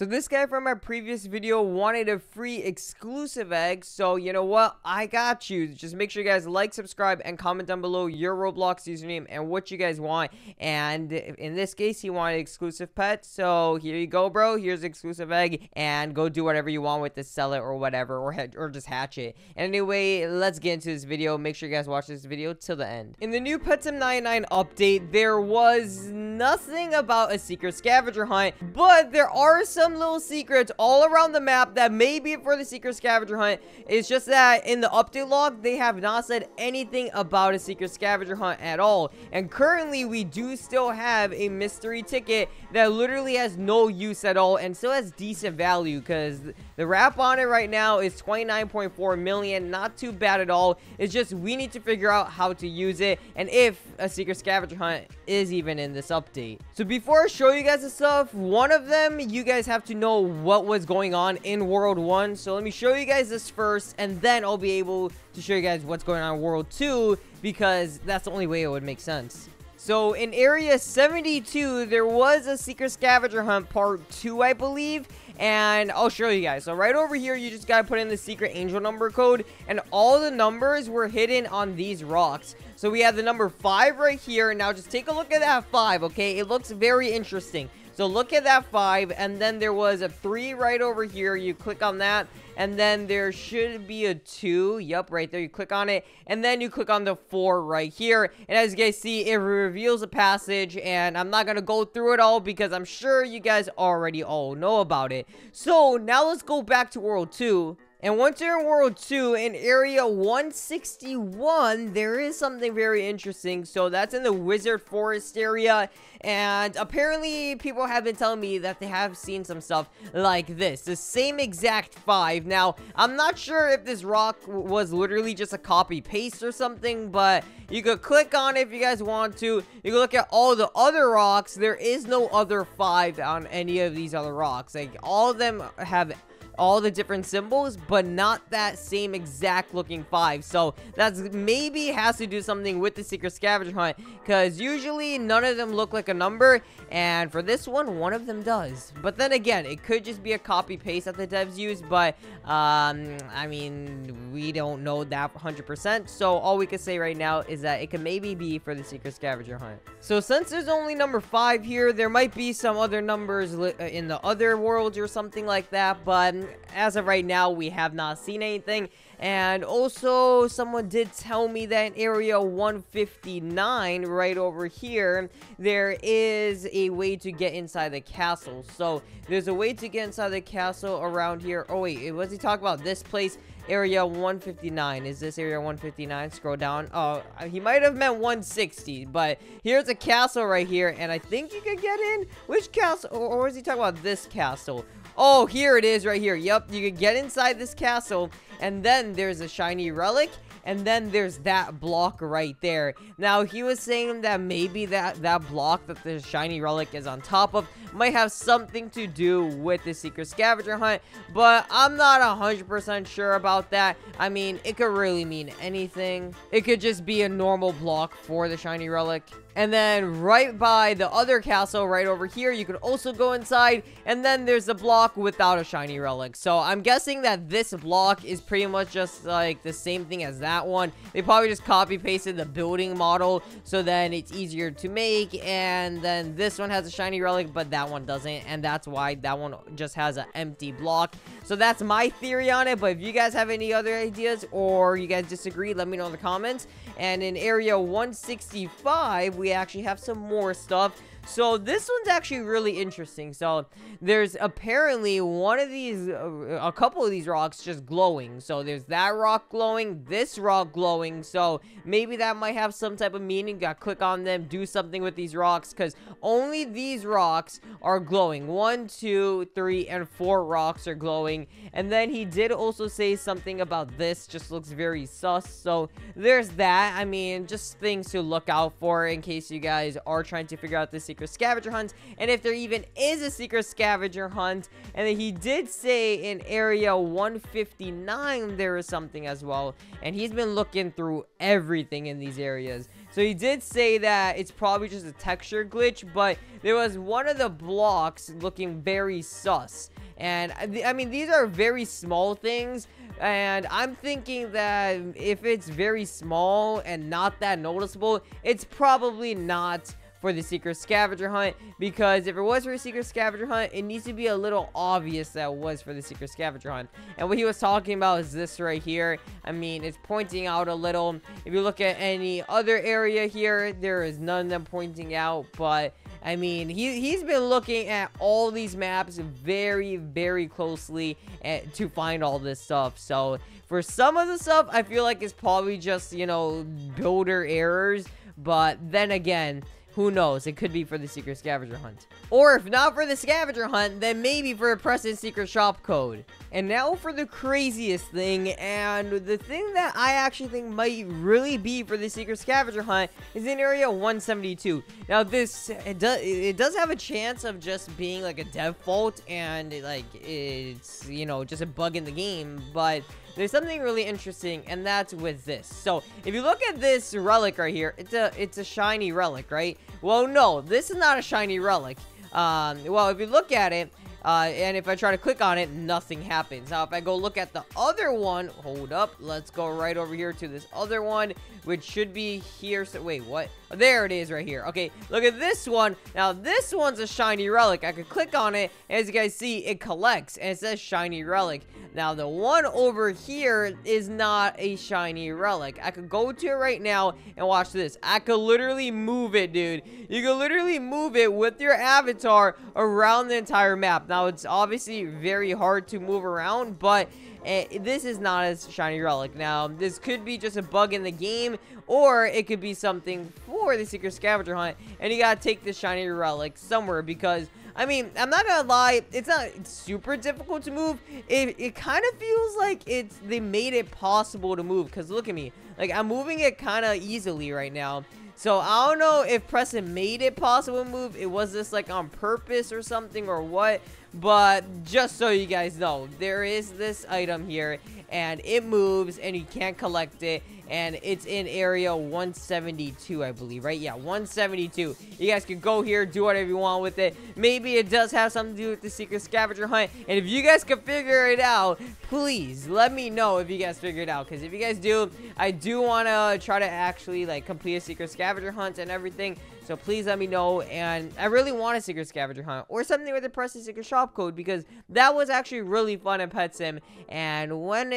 So this guy from our previous video wanted a free exclusive egg, so you know what? I got you. Just make sure you guys like, subscribe, and comment down below your Roblox username and what you guys want. And in this case, he wanted exclusive pet, so here you go, bro. Here's exclusive egg, and go do whatever you want with this, sell it or whatever, or just hatch it. Anyway, let's get into this video. Make sure you guys watch this video till the end. In the new Pet Sim 99 update, there was nothing about a secret scavenger hunt, but there are some little secrets all around the map that may be for the secret scavenger hunt. It's just that in the update log they have not said anything about a secret scavenger hunt at all, and currently we do still have a mystery ticket that literally has no use at all and still has decent value because the wrap on it right now is 29.4 million. Not too bad at all. It's just we need to figure out how to use it and if a secret scavenger hunt is even in this update. So before I show you guys the stuff, one of them you guys have to know what was going on in world 1, so let me show you guys this first and then I'll be able to show you guys what's going on in world 2 because that's the only way it would make sense. So in area 72 there was a secret scavenger hunt part 2, I believe, and I'll show you guys. So right over here you just gotta put in the secret angel number code and all the numbers were hidden on these rocks. So we have the number 5 right here. Now just take a look at that 5, okay? It looks very interesting. So look at that 5, and then there was a 3 right over here. You click on that, and then there should be a 2. Yep, right there. You click on it, and then you click on the 4 right here. And as you guys see, it reveals a passage, and I'm not going to go through it all because I'm sure you guys already all know about it. So now let's go back to World 2. And once you're in World 2, in Area 161, there is something very interesting. So that's in the Wizard Forest area. And apparently, people have been telling me that they have seen some stuff like this. The same exact 5. Now, I'm not sure if this rock was literally just a copy-paste or something, but you could click on it if you guys want to. You can look at all the other rocks. There is no other 5 on any of these other rocks. Like, all of them have all the different symbols, but not that same exact looking 5. So that's maybe has to do something with the secret scavenger hunt, because usually none of them look like a number, and for this one of them does. But then again, it could just be a copy paste that the devs use, but I mean, we don't know that 100%, so all we could say right now is that it could maybe be for the secret scavenger hunt. So since there's only number 5 here, there might be some other numbers in the other worlds or something like that, but as of right now we have not seen anything. And also someone did tell me that in area 159 right over here there is a way to get inside the castle. So there's a way to get inside the castle around here. Oh wait, was he talking about this place? Area 159. Is this area 159? Scroll down. Oh, he might have meant 160, but here's a castle right here and I think you could get in. Which castle? Or was he talking about this castle? Oh, here it is right here. Yep, you can get inside this castle, and then there's a shiny relic, and then there's that block right there. Now, he was saying that maybe that block that the shiny relic is on top of might have something to do with the secret scavenger hunt, but I'm not 100% sure about that. I mean, it could really mean anything. It could just be a normal block for the shiny relic. And then right by the other castle right over here, you can also go inside, and then there's a block without a shiny relic. So I'm guessing that this block is pretty much just like the same thing as that one. They probably just copy pasted the building model so then it's easier to make, and then this one has a shiny relic but that one doesn't, and that's why that one just has an empty block. So that's my theory on it, but if you guys have any other ideas or you guys disagree, let me know in the comments. And in area 165 we actually have some more stuff. So this one's actually really interesting. So there's apparently one of these, a couple of these rocks just glowing. So there's that rock glowing, this rock glowing. So maybe that might have some type of meaning. Gotta click on them, do something with these rocks, because only these rocks are glowing. 1, 2, 3, and 4 rocks are glowing. And then he did also say something about this. Just looks very sus. So there's that. I mean, just things to look out for in case you guys are trying to figure out this secret scavenger hunt, and if there even is a secret scavenger hunt. And then he did say in area 159 there is something as well, and he's been looking through everything in these areas. So he did say that it's probably just a texture glitch, but there was one of the blocks looking very sus. And I mean, these are very small things, and I'm thinking that if it's very small and not that noticeable, it's probably not for the secret scavenger hunt, because if it was for a secret scavenger hunt, it needs to be a little obvious that it was for the secret scavenger hunt. And what he was talking about is this right here. I mean, it's pointing out a little. If you look at any other area here, there is none of them pointing out, but I mean, he's been looking at all these maps very, very closely to find all this stuff. So for some of the stuff, I feel like it's probably just, you know, builder errors, but then again, who knows? It could be for the secret scavenger hunt. Or if not for the scavenger hunt, then maybe for a Preston secret shop code. And now for the craziest thing, and the thing that I actually think might really be for the secret scavenger hunt is in area 172. Now this, it does have a chance of just being like a dev fault, and like it's, you know, just a bug in the game, but there's something really interesting, and that's with this. So if you look at this relic right here, it's a shiny relic, right? Well, no, this is not a shiny relic. Well, if you look at it, and if I try to click on it, nothing happens. Now, if I go look at the other one, hold up, let's go right over here to this other one, which should be here. So, wait, what? Oh, there it is right here. Okay, look at this one. Now, this one's a shiny relic. I could click on it, and as you guys see, it collects, and it says shiny relic. Now, the one over here is not a shiny relic. I could go to it right now, and watch this. I could literally move it, dude. You could literally move it with your avatar around the entire map. Now, it's obviously very hard to move around, but this is not a shiny relic. Now, this could be just a bug in the game, or it could be something for the secret scavenger hunt, and you gotta take this shiny relic somewhere, because, I mean, I'm not gonna lie, it's not super difficult to move. It kind of feels like they made it possible to move, because look at me. Like, I'm moving it kind of easily right now. So, I don't know if Preston made it possible to move. It was just like on purpose or something or what. But just so you guys know, there is this item here, and it moves, and you can't collect it. And it's in area 172, I believe, right? Yeah, 172. You guys can go here, do whatever you want with it. Maybe it does have something to do with the secret scavenger hunt. And if you guys can figure it out, please let me know if you guys figure it out. Because if you guys do, I do want to try to actually, like, complete a secret scavenger hunt and everything. So please let me know, and I really want a secret scavenger hunt or something with a Preston secret shop code, because that was actually really fun in Pet Sim. And when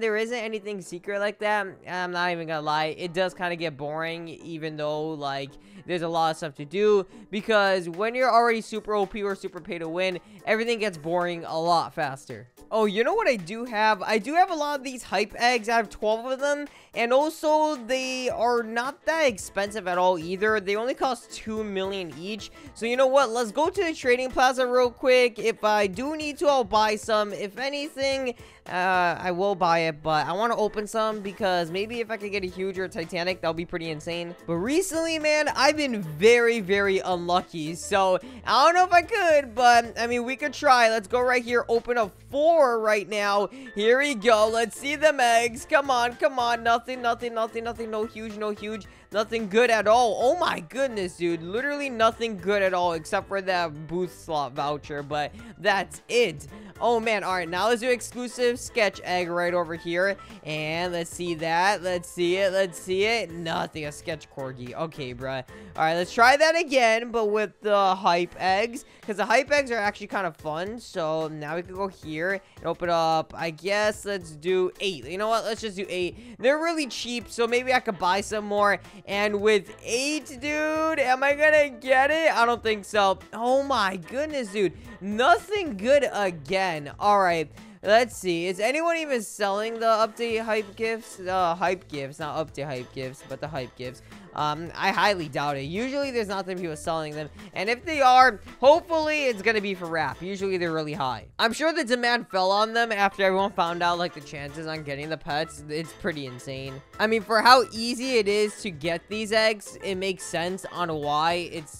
there isn't anything secret like that, I'm not even gonna lie, it does kind of get boring, even though like there's a lot of stuff to do, because when you're already super OP or super pay to win, everything gets boring a lot faster. Oh, you know what I do have? I do have a lot of these hype eggs. I have 12 of them. And also, they are not that expensive at all either. They only cost 2 million each. So, you know what? Let's go to the trading plaza real quick. If I do need to, I'll buy some. If anything, I will buy it. But I want to open some, because maybe if I could get a huge or a Titanic, that'll be pretty insane. But recently, man, I've been very, very unlucky. So, I don't know if I could. But, I mean, we could try. Let's go right here. Open up 4. Right now, here we go. Let's see them eggs. Come on, come on. Nothing, nothing, nothing, nothing. No huge, no huge. Nothing good at all. Oh my goodness, dude. Literally nothing good at all, except for that booth slot voucher. But that's it. Oh man. All right, now let's do exclusive sketch egg right over here, and let's see that. Let's see it. Let's see it. Nothing. A sketch corgi. Okay, bruh. All right, let's try that again, but with the hype eggs, because the hype eggs are actually kind of fun. So now we can go here. Open up, I guess. Let's do 8. You know what? Let's just do 8. They're really cheap, so maybe I could buy some more. And with 8, dude, am I gonna get it? I don't think so. Oh my goodness, dude. Nothing good again. All right. Let's see. Is anyone even selling the update hype gifts? Hype gifts. Not update hype gifts, but the hype gifts. I highly doubt it. Usually, there's not that people selling them. And if they are, hopefully, it's going to be for wrap. Usually, they're really high. I'm sure the demand fell on them after everyone found out, like, the chances on getting the pets. It's pretty insane. I mean, for how easy it is to get these eggs, it makes sense on why it's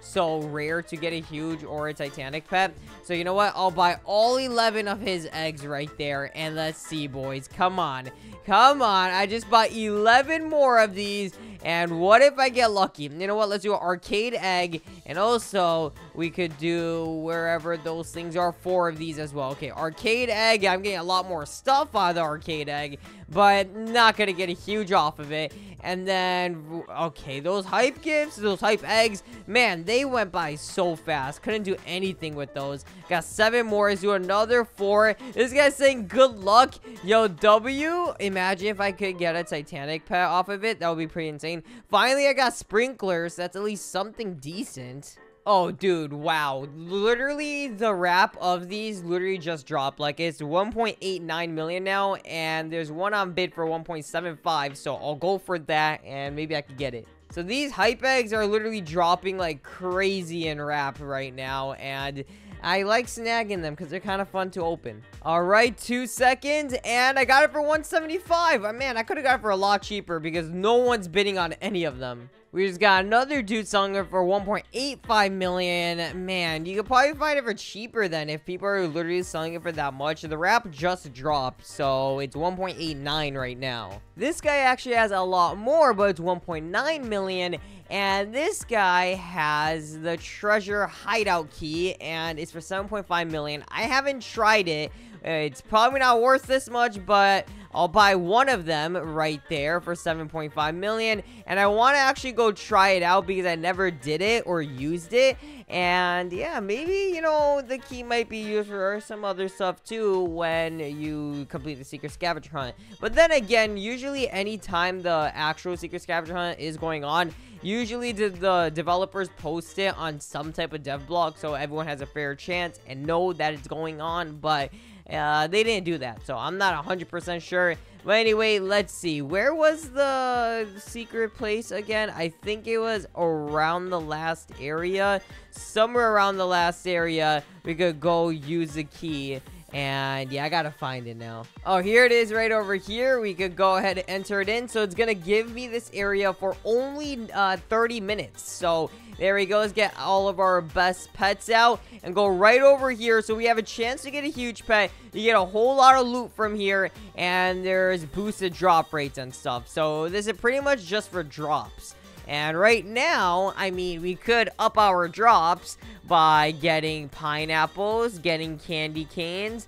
so rare to get a huge or a Titanic pet. So, you know what? I'll buy all 11 of his eggs right there. And let's see, boys. Come on. Come on. I just bought 11 more of these. And what if I get lucky? You know what? Let's do an arcade egg. And also, we could do wherever those things are. 4 of these as well. Okay, arcade egg. I'm getting a lot more stuff out of the arcade egg, but not going to get a huge off of it. And then, okay, those hype gifts, those hype eggs, man, they went by so fast. Couldn't do anything with those. Got 7 more. Let's do another 4. This guy's saying good luck. Yo, W, imagine if I could get a Titanic pet off of it. That would be pretty insane. Finally, I got sprinklers. That's at least something decent. Oh, dude, wow. Literally, the wrap of these literally just dropped. Like, it's 1.89 million now, and there's one on bid for 1.75, so I'll go for that, and maybe I could get it. So these hype eggs are literally dropping like crazy in wrap right now, and I like snagging them because they're kind of fun to open. All right, 2 seconds, and I got it for 175. Oh, man, I could have got it for a lot cheaper because no one's bidding on any of them. We just got another dude selling it for 1.85 million. Man, you could probably find it for cheaper than if people are literally selling it for that much. The wrap just dropped, so it's 1.89 right now. This guy actually has a lot more, but it's 1.9 million. And this guy has the treasure hideout key, and it's for 7.5 million. I haven't tried it. It's probably not worth this much, but I'll buy one of them right there for 7.5 million. And I want to actually go try it out because I never did it or used it. And yeah, maybe, you know, the key might be used for some other stuff too when you complete the secret scavenger hunt. But then again, usually anytime the actual secret scavenger hunt is going on, usually the developers post it on some type of dev blog so everyone has a fair chance and know that it's going on. But they didn't do that, so I'm not 100% sure. But anyway, let's see. Where was the secret place again? I think it was around the last area. Somewhere around the last area, we could go use the key. And yeah, I gotta find it now. Oh, here it is right over here. We could go ahead and enter it in. So it's gonna give me this area for only 30 minutes. So there we go. Let's get all of our best pets out and go right over here. So we have a chance to get a huge pet. You get a whole lot of loot from here, and there's boosted drop rates and stuff. So this is pretty much just for drops. And right now, I mean, we could up our drops by getting pineapples, getting candy canes,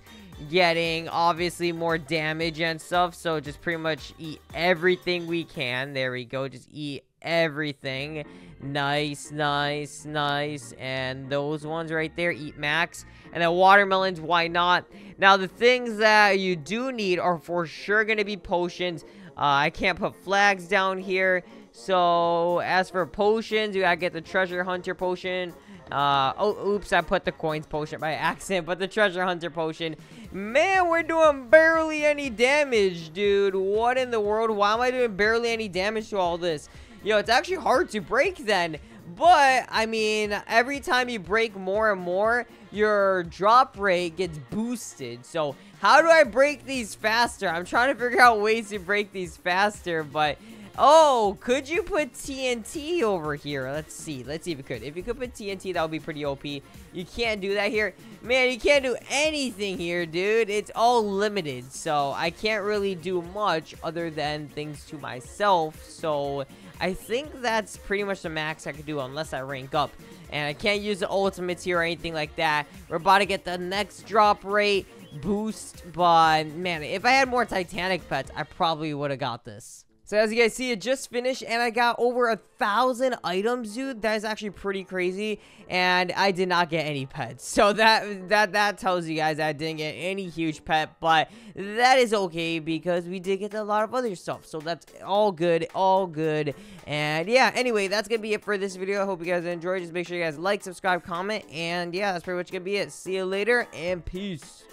getting obviously more damage and stuff. So just pretty much eat everything we can. There we go. Just eat everything. Nice, nice, nice. And those ones right there, eat max. And then watermelons, why not? Now, the things that you do need are for sure going to be potions. I can't put flags down here. So, as for potions, you gotta get the treasure hunter potion. Oh, oops, I put the coins potion by accident, but the treasure hunter potion. Man, we're doing barely any damage, dude. What in the world? Why am I doing barely any damage to all this? Yo, it's actually hard to break then. But, I mean, every time you break more and more, your drop rate gets boosted. So, how do I break these faster? I'm trying to figure out ways to break these faster, but... Oh, could you put TNT over here? Let's see. Let's see if you could. If you could put TNT, that would be pretty OP. You can't do that here. Man, you can't do anything here, dude. It's all limited, so I can't really do much other than things to myself. So I think that's pretty much the max I could do unless I rank up. And I can't use the ultimates here or anything like that. We're about to get the next drop rate boost. But, man, if I had more Titanic pets, I probably would have got this. So as you guys see, it just finished, and I got over 1,000 items, dude. That is actually pretty crazy, and I did not get any pets. So that tells you guys I didn't get any huge pet, but that is okay because we did get a lot of other stuff. So that's all good, all good. And yeah, anyway, that's going to be it for this video. I hope you guys enjoyed. Just make sure you guys like, subscribe, comment, and yeah, that's pretty much going to be it. See you later, and peace.